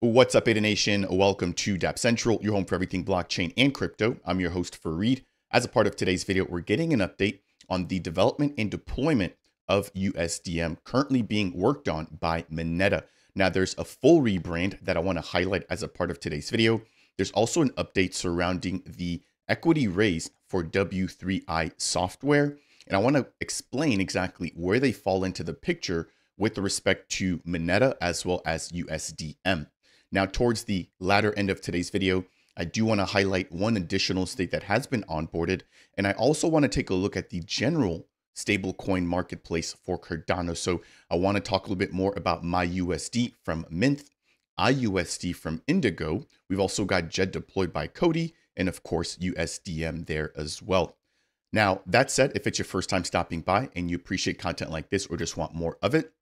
What's up, Ada Nation? Welcome to Dapp Central, your home for everything blockchain and crypto. I'm your host, Fareed. As a part of today's video, we're getting an update on the development and deployment of USDM currently being worked on by Moneta. Now, there's a full rebrand that I want to highlight as a part of today's video. There's also an update surrounding the equity raise for W3I software. And I want to explain exactly where they fall into the picture with respect to Moneta as well as USDM. Now, towards the latter end of today's video, I do want to highlight one additional state that has been onboarded. And I also want to take a look at the general stablecoin marketplace for Cardano. So I want to talk a little bit more about MyUSD from Mint, IUSD from Indigo. We've also got JED deployed by Cody, and of course, USDM there as well. Now, that said, if it's your first time stopping by and you appreciate content like this or just want more of it,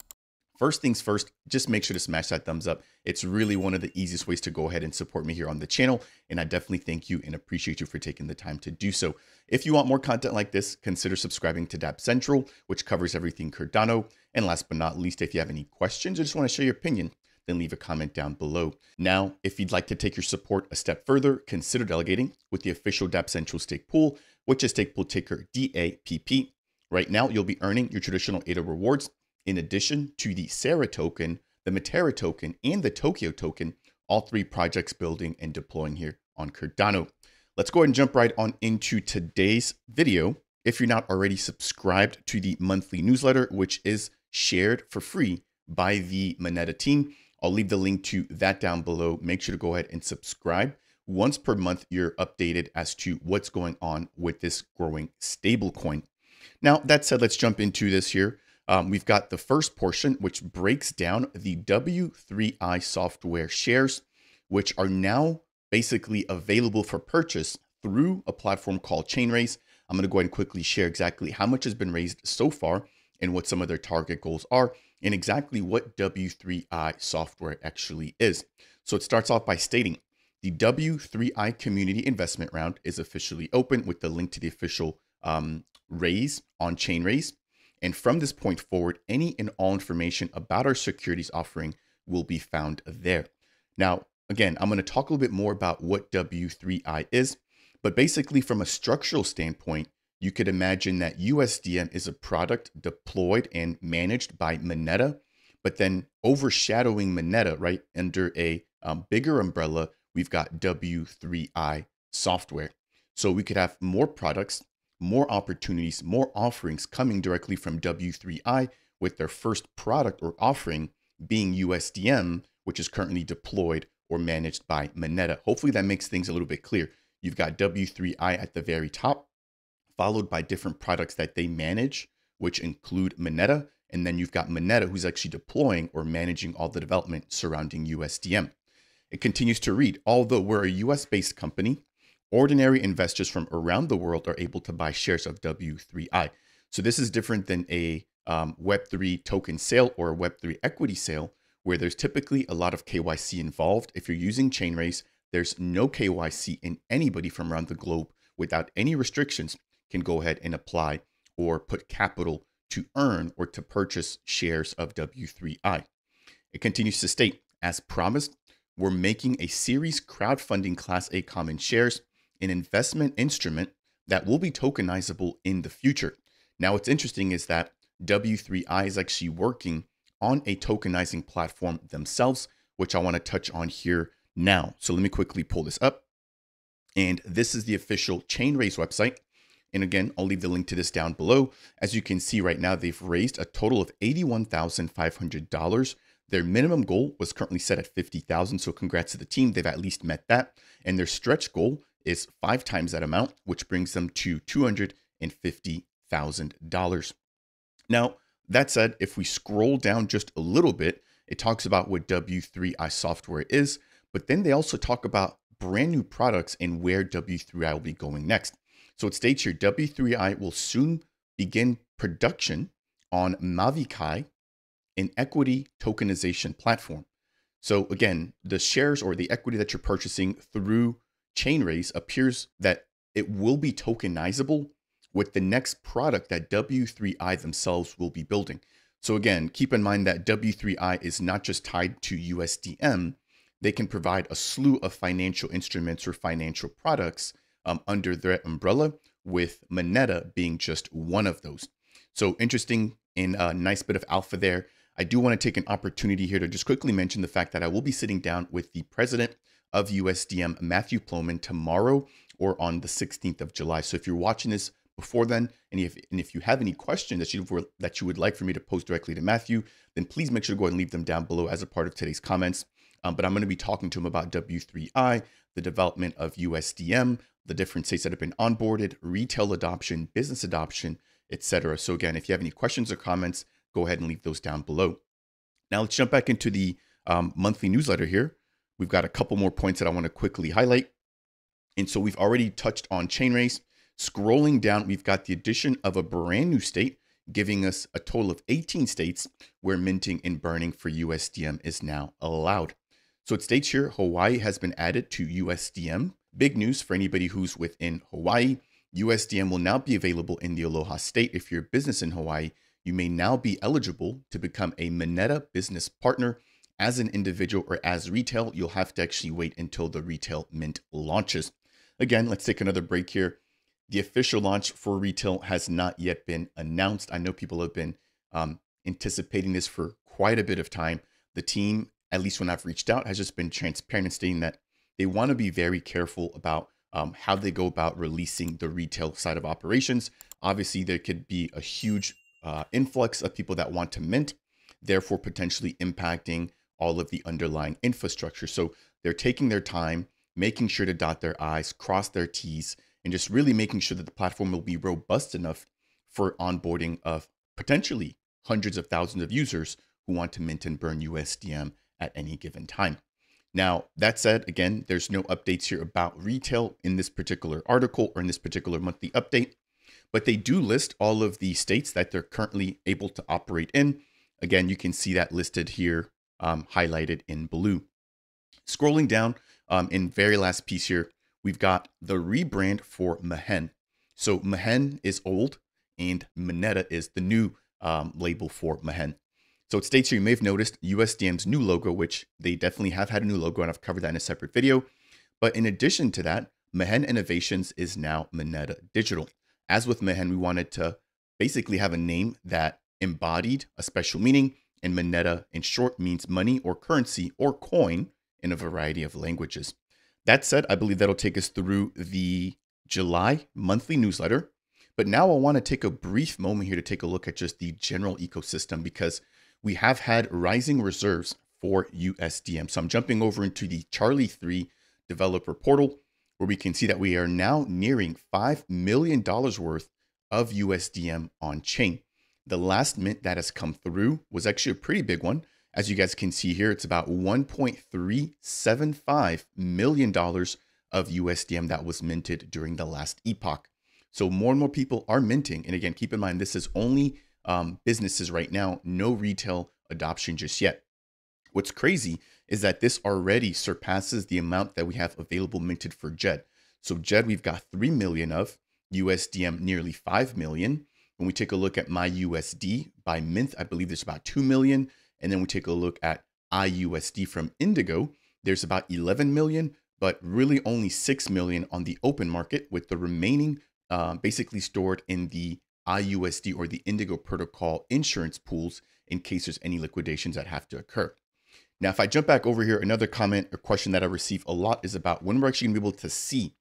first things first, just make sure to smash that thumbs up. It's really one of the easiest ways to go ahead and support me here on the channel. And I definitely thank you and appreciate you for taking the time to do so. If you want more content like this, consider subscribing to Dapp Central, which covers everything Cardano. And last but not least, if you have any questions or just want to share your opinion, then leave a comment down below. Now, if you'd like to take your support a step further, consider delegating with the official Dapp Central stake pool, which is stake pool ticker DAPP. Right now, you'll be earning your traditional ADA rewards, in addition to the SARA token, the Matera token, and the Tokyo token, all three projects building and deploying here on Cardano. Let's go ahead and jump right on into today's video. If you're not already subscribed to the monthly newsletter, which is shared for free by the Moneta team, I'll leave the link to that down below. Make sure to go ahead and subscribe. Once per month, you're updated as to what's going on with this growing stablecoin. Now, that said, let's jump into this here. We've got the first portion, which breaks down the W3I software shares, which are now basically available for purchase through a platform called ChainRaise. I'm going to go ahead and quickly share exactly how much has been raised so far and what some of their target goals are and exactly what W3I software actually is. So it starts off by stating the W3I community investment round is officially open with the link to the official raise on ChainRaise. And from this point forward, any and all information about our securities offering will be found there. Now, again, I'm going to talk a little bit more about what W3I is, but basically from a structural standpoint, you could imagine that USDM is a product deployed and managed by Moneta, but then overshadowing Moneta, right, under a bigger umbrella, we've got W3I software. So we could have more products, more opportunities, more offerings coming directly from W3I, with their first product or offering being USDM, which is currently deployed or managed by Moneta. Hopefully that makes things a little bit clear. You've got W3I at the very top, followed by different products that they manage, which include Moneta. And then you've got Moneta, who's actually deploying or managing all the development surrounding USDM. It continues to read, although we're a US-based company, ordinary investors from around the world are able to buy shares of W3I. So this is different than a Web3 token sale or a Web3 equity sale, where there's typically a lot of KYC involved. If you're using ChainRaise, there's no KYC, and anybody from around the globe without any restrictions can go ahead and apply or put capital to earn or to purchase shares of W3I. It continues to state, as promised, we're making a series crowdfunding Class A common shares, an investment instrument that will be tokenizable in the future. Now, what's interesting is that W3I is actually working on a tokenizing platform themselves, which I want to touch on here now. So let me quickly pull this up. And this is the official ChainRaise website. And again, I'll leave the link to this down below. As you can see right now, they've raised a total of $81,500. Their minimum goal was currently set at $50,000. So congrats to the team. They've at least met that. And their stretch goal is 5 times that amount, which brings them to $250,000. Now, that said, if we scroll down just a little bit, it talks about what W3I software is, but then they also talk about brand new products and where W3I will be going next. So it states here, W3I will soon begin production on Mavikai, an equity tokenization platform. So again, the shares or the equity that you're purchasing through ChainRaise appears that it will be tokenizable with the next product that W3I themselves will be building. So again, keep in mind that W3I is not just tied to USDM. they can provide a slew of financial instruments or financial products under their umbrella, with Moneta being just one of those. So interesting and a nice bit of alpha there. I do want to take an opportunity here to just quickly mention the fact that I will be sitting down with the president of USDM, Matthew Ploman, tomorrow or on the 16th of July. So if you're watching this before then, and if you have any questions that you would like for me to post directly to Matthew, then please make sure to go ahead and leave them down below as a part of today's comments. But I'm going to be talking to him about W3I, the development of USDM, the different states that have been onboarded, retail adoption, business adoption, etc. So again, if you have any questions or comments, go ahead and leave those down below. Now let's jump back into the monthly newsletter here. We've got a couple more points that I want to quickly highlight. And so we've already touched on ChainRaise. Scrolling down, we've got the addition of a brand new state, giving us a total of 18 states where minting and burning for USDM is now allowed. So it states here, Hawaii has been added to USDM. Big news for anybody who's within Hawaii. USDM will now be available in the Aloha state. If you're a business in Hawaii, you may now be eligible to become a Moneta business partner. As an individual or as retail, you'll have to actually wait until the retail mint launches. Again, let's take another break here. The official launch for retail has not yet been announced. I know people have been anticipating this for quite a bit of time. The team, at least when I've reached out, has just been transparent in stating that they want to be very careful about how they go about releasing the retail side of operations. Obviously, there could be a huge influx of people that want to mint, therefore potentially impacting all of the underlying infrastructure. So they're taking their time, making sure to dot their I's, cross their T's, and just really making sure that the platform will be robust enough for onboarding of potentially hundreds of thousands of users who want to mint and burn USDM at any given time. Now, that said, again, there's no updates here about retail in this particular article or in this particular monthly update, but they do list all of the states that they're currently able to operate in. Again, you can see that listed here, highlighted in blue. Scrolling down in very last piece here, we've got the rebrand for Mehen. So Mehen is old and Moneta is the new label for Mehen. So it states here, you may have noticed USDM's new logo, which they definitely have had a new logo, and I've covered that in a separate video. But in addition to that, Mehen Innovations is now Moneta Digital. As with Mehen, we wanted to basically have a name that embodied a special meaning, and Moneta in short means money or currency or coin in a variety of languages. That said, I believe that'll take us through the July monthly newsletter. But now I want to take a brief moment here to take a look at just the general ecosystem, because we have had rising reserves for USDM. So I'm jumping over into the Charlie 3 developer portal, where we can see that we are now nearing $5 million worth of USDM on chain. The last mint that has come through was actually a pretty big one. As you guys can see here, it's about $1.375 million of USDM that was minted during the last epoch. So more and more people are minting. And again, keep in mind, this is only businesses right now, no retail adoption just yet. What's crazy is that this already surpasses the amount that we have available minted for JED. So JED, we've got 3 million of, USDM nearly 5 million. When we take a look at MyUSD by Mint, I believe there's about 2 million. And then we take a look at IUSD from Indigo, there's about 11 million, but really only 6 million on the open market, with the remaining basically stored in the IUSD or the Indigo protocol insurance pools in case there's any liquidations that have to occur. Now, if I jump back over here, another comment or question that I receive a lot is about when we're actually gonna be able to see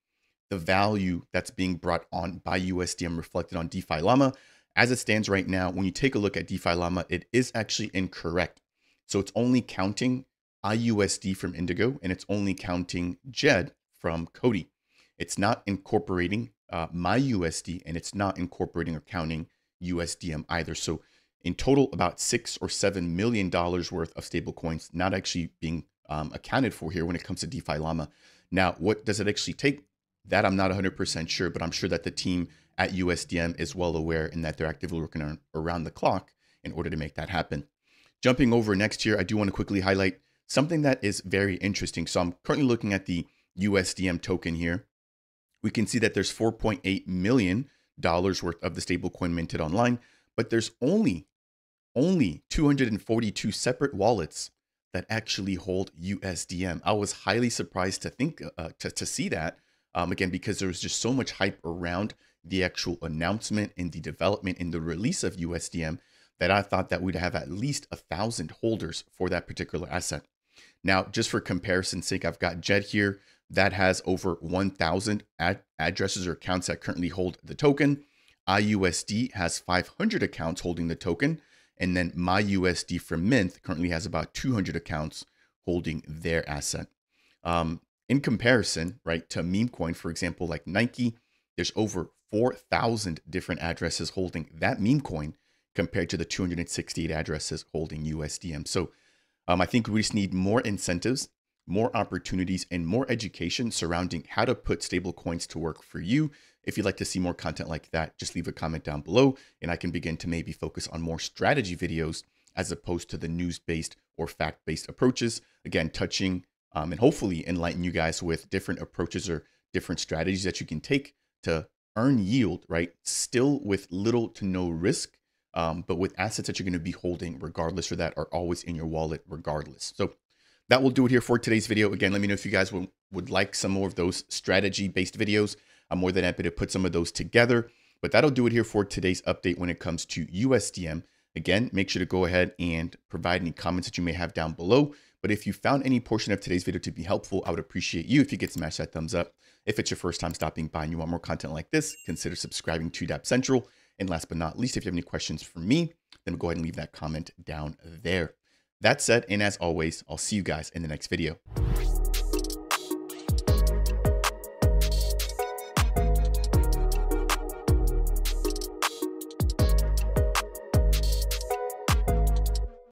the value that's being brought on by USDM reflected on DeFi Llama. As it stands right now, when you take a look at DeFi Llama, it is actually incorrect. So it's only counting IUSD from Indigo, and it's only counting JED from Cody. It's not incorporating MyUSD, and it's not incorporating or counting USDM either. So in total, about $6 or $7 million worth of stable coins not actually being accounted for here when it comes to DeFi Llama. Now, what does it actually take? That I'm not 100% sure, but I'm sure that the team at USDM is well aware and that they're actively working on around the clock in order to make that happen. Jumping over next year, I do want to quickly highlight something that is very interesting. So I'm currently looking at the USDM token here. We can see that there's $4.8 million worth of the stablecoin minted online, but there's only 242 separate wallets that actually hold USDM. I was highly surprised to think to see that, again, because there was just so much hype around the actual announcement and the development and the release of USDM that I thought that we'd have at least 1,000 holders for that particular asset. Now, just for comparison's sake, I've got JED here that has over 1,000 addresses or accounts that currently hold the token. IUSD has 500 accounts holding the token. And then MyUSD from Mint currently has about 200 accounts holding their asset. In comparison, right, to meme coin, for example, like Nike, there's over 4,000 different addresses holding that meme coin compared to the 268 addresses holding USDM. So I think we just need more incentives, more opportunities, and more education surrounding how to put stable coins to work for you. If you'd like to see more content like that, just leave a comment down below and I can begin to maybe focus on more strategy videos as opposed to the news-based or fact-based approaches. Again, touching and hopefully enlighten you guys with different approaches or different strategies that you can take to earn yield, right? Still with little to no risk, but with assets that you're going to be holding regardless, or that are always in your wallet regardless. So that will do it here for today's video. Again, let me know if you guys would like some more of those strategy-based videos. I'm more than happy to put some of those together, but that'll do it here for today's update when it comes to USDM. Again, make sure to go ahead and provide any comments that you may have down below. But if you found any portion of today's video to be helpful, I would appreciate you if you could smash that thumbs up. If it's your first time stopping by and you want more content like this, consider subscribing to Dapp Central. And last but not least, if you have any questions for me, then go ahead and leave that comment down there. That said, and as always, I'll see you guys in the next video.